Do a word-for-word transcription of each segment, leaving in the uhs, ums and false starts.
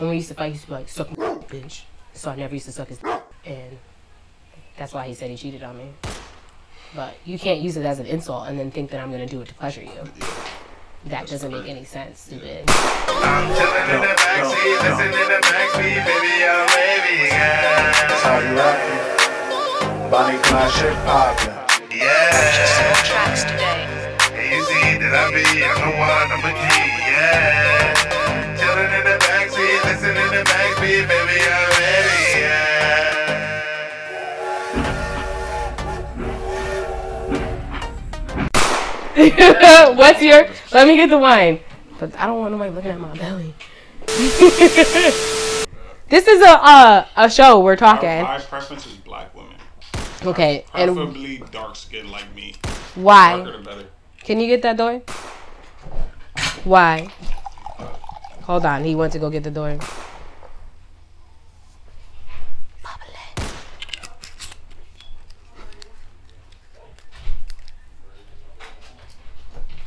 When we used to fight, he used to be like, suck my bitch. So I never used to suck his dick. And that's why he said he cheated on me. But you can't use it as an insult and then think that I'm going to do it to pleasure you. That doesn't make any sense, stupid. I'm chilling in the backseat, listening to the backseat, baby, I'm baby, yeah. That's how you rockin'. Body clash, shit poppin'. Yeah. Purchase some tracks today. And you see that I be, I'm the one, I'm a G, yeah. Chilling in the backseat, listening to the backseat, baby, I'm baby, yeah. What's your? Let me get the wine. But I don't want nobody looking at my belly. This is a uh, a show we're talking. My, my preference is black women. Okay, I, and preferably dark skin like me. Why? The darker the better. Can you get that door? Why? Hold on, he went to go get the door.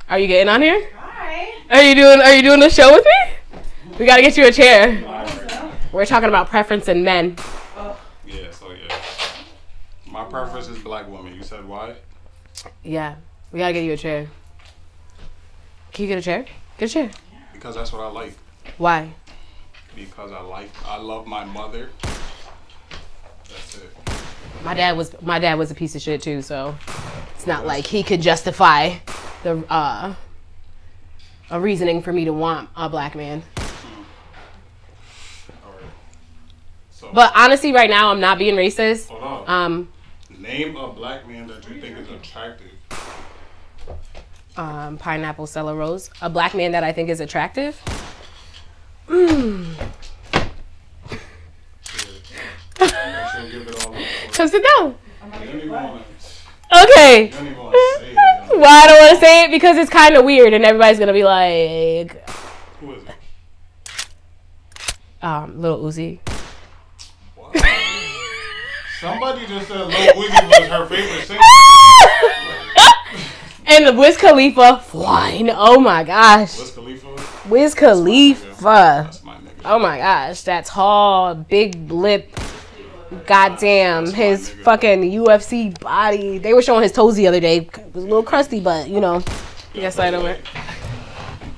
Are you getting on here? Hi. Are you doing Are you doing the show with me? We gotta get you a chair. We're talking about preference in men. Oh. Yeah. So yeah, my preference is black women. You said why? Yeah. We gotta get you a chair. Can you get a chair? Get a chair. Because that's what I like. Why? Because I like I love my mother. That's it. My dad was my dad was a piece of shit too. So it's not like he could justify the uh a reasoning for me to want a black man. Mm-hmm. All right. So, but honestly right now I'm not being racist. Hold on. Um name a black man that you think is attractive. Um pineapple Cellar Rose. A black man that I think is attractive. Mm. Come sit down. Okay. Well, I don't want to say it because it's kind of weird and everybody's going to be like... Who is it? Um, Lil Uzi. What? Somebody just said Lil Uzi was her favorite singer. And the Wiz Khalifa, flying. Oh my gosh. Wiz Khalifa? Wiz Khalifa. That's my nigga. Oh my gosh. That tall, big lip. Goddamn, his fucking U F C body. They were showing his toes the other day. It was a little crusty, but you know. Yes, I know it.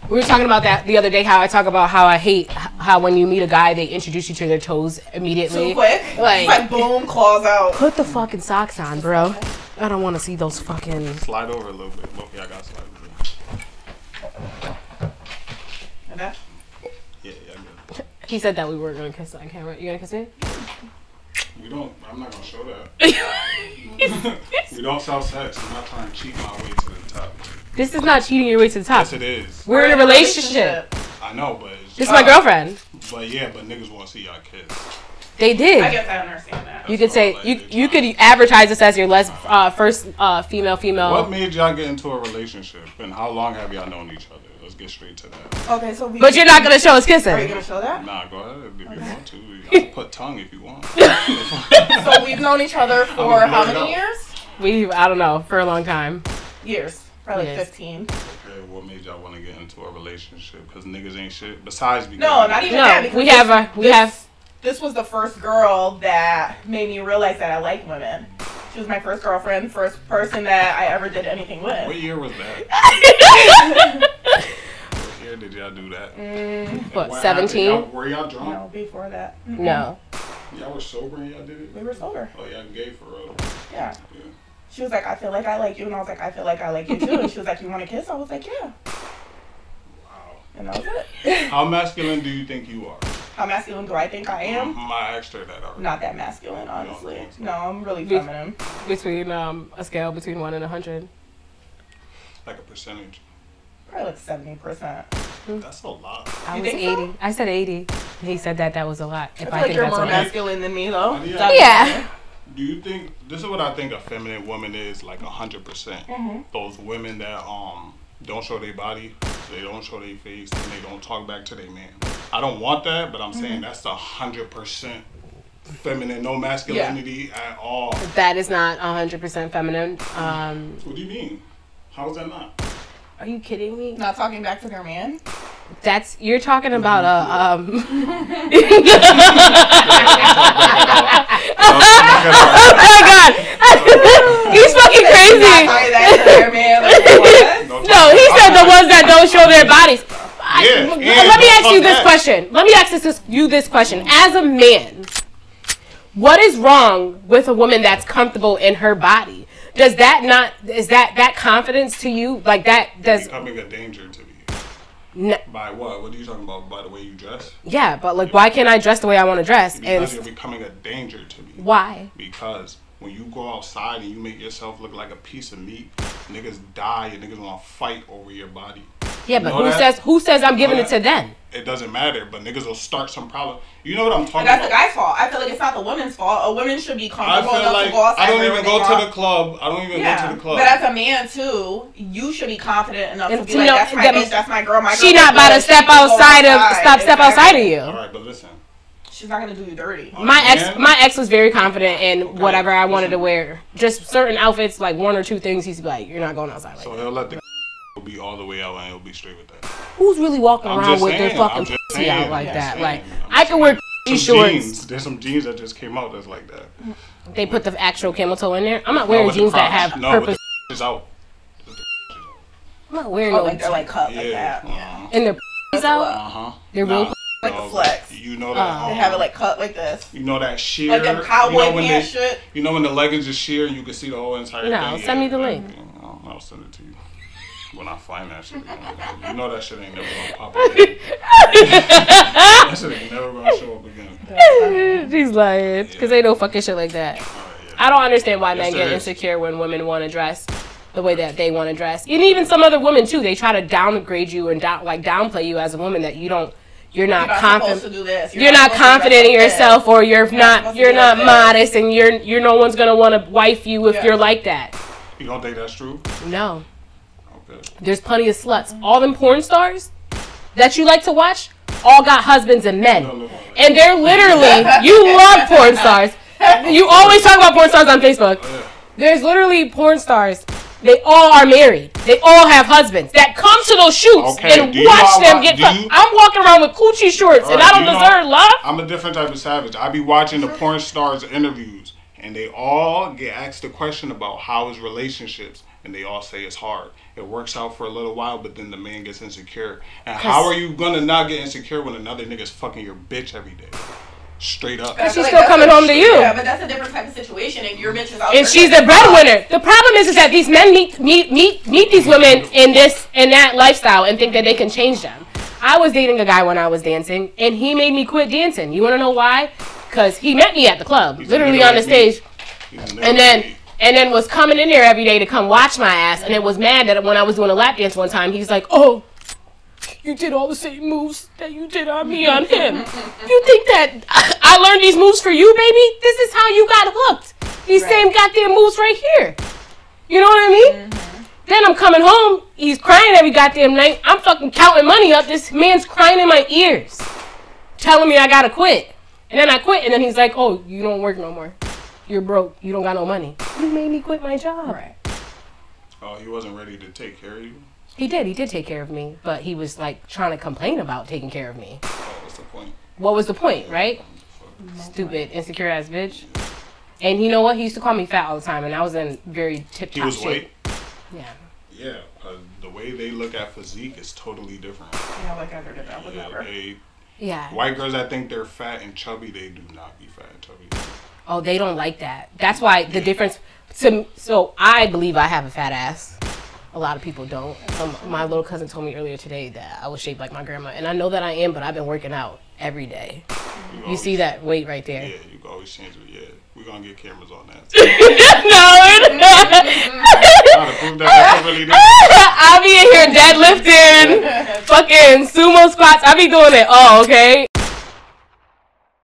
We were talking about that the other day, how I talk about how I hate how when you meet a guy, they introduce you to their toes immediately. Too quick. Like, like boom, claws out. Put the fucking socks on, bro. I don't want to see those fucking... Slide over a little bit. Loki, I got to slide over. And that? Yeah, yeah, I good. He said that we were going to kiss on camera. You going to kiss me? We don't, I'm not going to show that. We don't sell sex. I'm not trying to cheat my way to the top. This is not cheating your way to the top. Yes, it is. We're, We're in a relationship. relationship. I know, but... It's, this is uh, my girlfriend. But yeah, but niggas want to see y'all kiss. They did. I guess I understand that. You That's could say, like, you you could advertise this as your les, uh, first uh, female female. What made y'all get into a relationship? And how long have y'all known each other? Let's get straight to that. Okay, so we, but you're not going to show us kissing. Are you going to show that? Nah, go ahead if okay. you want to. I'll put tongue if you want. So we've known each other for how many years? We've, I don't know, for a long time. Years. Probably yes. fifteen. Okay, what made y'all want to get into a relationship? Because niggas ain't shit. Besides because... No, not even no, that. We have a... We this, have... This was the first girl that made me realize that I like women. She was my first girlfriend, first person that I ever did anything with. What year was that? What year did y'all do that? Mm, what, seventeen? Were y'all drunk? No, before that. Mm-hmm. No. Y'all were sober and y'all did it? We were sober. Oh, y'all gay for real. Yeah. Yeah. She was like, I feel like I like you. And I was like, I feel like I like you too. And she was like, you want to kiss? I was like, yeah. Wow. And that was it. How masculine do you think you are? How masculine do I think I am? I asked her that already. Not that masculine, honestly. No, I'm really feminine. Between um, a scale between one and a hundred. Like a percentage. Probably like seventy percent. That's a lot. I was eighty. I said eighty. He said that that was a lot. If I think you're more masculine than me, though. Yeah. Do you think this is what I think a feminine woman is? Like a hundred percent. Those women that um don't show their body, they don't show their face, and they don't talk back to their man. I don't want that, but I'm saying that's a hundred percent feminine, no masculinity yeah. at all. That is not a hundred percent feminine. Um, what do you mean? How is that not? Are you kidding me? Not talking back to their man? That's you're talking about a um. Oh my god, he's fucking crazy. No, he said the ones that don't show their bodies. Yeah, I, yeah, let me ask you this that. question. Let me ask this, you this question. As a man, what is wrong with a woman that's comfortable in her body? Does that not is that that confidence to you like that? Does I mean, a danger to you? No. By what? What are you talking about? By the way you dress? Yeah, but like, why can't I dress the way I want to dress? Because and you're becoming a danger to me. Why? Because when you go outside and you make yourself look like a piece of meat, niggas die and niggas want to fight over your body. Yeah, but you know who that? says who says I'm giving it to them? It doesn't matter, but niggas will start some problem. You know what I'm talking about? That's the guy's fault. I feel like it's not the woman's fault. A woman should be comfortable enough like to go outside. I don't even go to the club. I don't even yeah. go to the club. But as a man too, you should be confident enough and to be like, know, that's my bitch, that's my girl, my girl. She not about to step outside of stop step outside of you. All right, but listen. She's not gonna do you dirty. My ex, my ex was very confident in okay. whatever I wanted to wear. Just certain outfits, like one or two things. He's like, you're not going outside. Like so that. he'll let the be all the way out and he'll be straight with that. Who's really walking I'm around with saying, their fucking pussy out like that? Saying. Like I'm I can wear some shorts. Jeans. There's some jeans that just came out that's like that. They put the actual camel toe in there. I'm not wearing no, jeans that have no, purpose. Is out. Is out. I'm not wearing oh, no. Like they're like cut yeah. like that. Yeah. And their is out. Uh huh. They're nah. real. Like the flex. You know that. Um, they have it like cut like this. You know that sheer. Like them cowboy pants shit. You know when the leggings are sheer and you can see the whole entire thing. No, send me the link. I'll send it to you. When I find that shit, you know that shit ain't never gonna pop up again. That shit ain't never gonna show up again. She's lying. Because yeah. they don't fucking shit like that. Right, yeah. I don't understand why yes, men get is. insecure when women want to dress the way that they want to dress. And even some other women, too, they try to downgrade you and down, like downplay you as a woman that you don't, you're not, you're not confident. You're, you're not, not confident in yourself, or you're, you're not, not you're not modest, that. and you're, you're no one's gonna want to wife you if yeah. you're like that. You don't think that's true? No. There's plenty of sluts. All them porn stars that you like to watch all got husbands and men. And they're literally, you love porn stars. You always talk about porn stars on Facebook. There's literally porn stars. They all are married. They all have husbands that come to those shoots okay, and watch them get fucked. I'm walking around with coochie shorts right, and I don't do deserve know, love. I'm a different type of savage. I be watching the porn stars interviews and they all get asked the question about how is relationships. And they all say it's hard. It works out for a little while, but then the man gets insecure. And how are you gonna not get insecure when another nigga's fucking your bitch every day? Straight up. But she's like, still coming home to you. Yeah, but that's a different type of situation. And your bitch is out. And she's the breadwinner. The problem is, is that these men meet meet meet meet these women in this in that lifestyle and think that they can change them. I was dating a guy when I was dancing, and he made me quit dancing. You wanna know why? Because he met me at the club, He's literally on the stage, and then. And then was coming in there every day to come watch my ass. And it was mad that when I was doing a lap dance one time, he's like, oh, you did all the same moves that you did on me on him. You think that I learned these moves for you, baby? This is how you got hooked. These right. same goddamn moves right here. You know what I mean? Mm-hmm. Then I'm coming home. He's crying every goddamn night. I'm fucking counting money up. This man's crying in my ears, telling me I gotta quit. And then I quit. And then he's like, oh, you don't work no more. You're broke. You don't got no money. You made me quit my job. Right. Oh, he wasn't ready to take care of you? He did. He did take care of me. But he was, like, trying to complain about taking care of me. Oh, what's the point? What was the point, yeah, right? No Stupid, insecure-ass bitch. Yeah. And you know what? He used to call me fat all the time, and I was in very tip-top shape. He was white? Yeah. Yeah. Uh, the way they look at physique is totally different. Yeah, like I heard about yeah, whatever. They, yeah. White girls that think they're fat and chubby, they do not be fat and chubby. Oh, they don't like that. That's why the difference. To, so I believe I have a fat ass. A lot of people don't. Some, my little cousin told me earlier today that I was shaped like my grandma. And I know that I am, but I've been working out every day. You, you always, see that weight right there. Yeah, you can always change it. Yeah, we're going to get cameras on that. No, we're not. I'll be in here deadlifting, fucking sumo squats. I'll be doing it all, okay?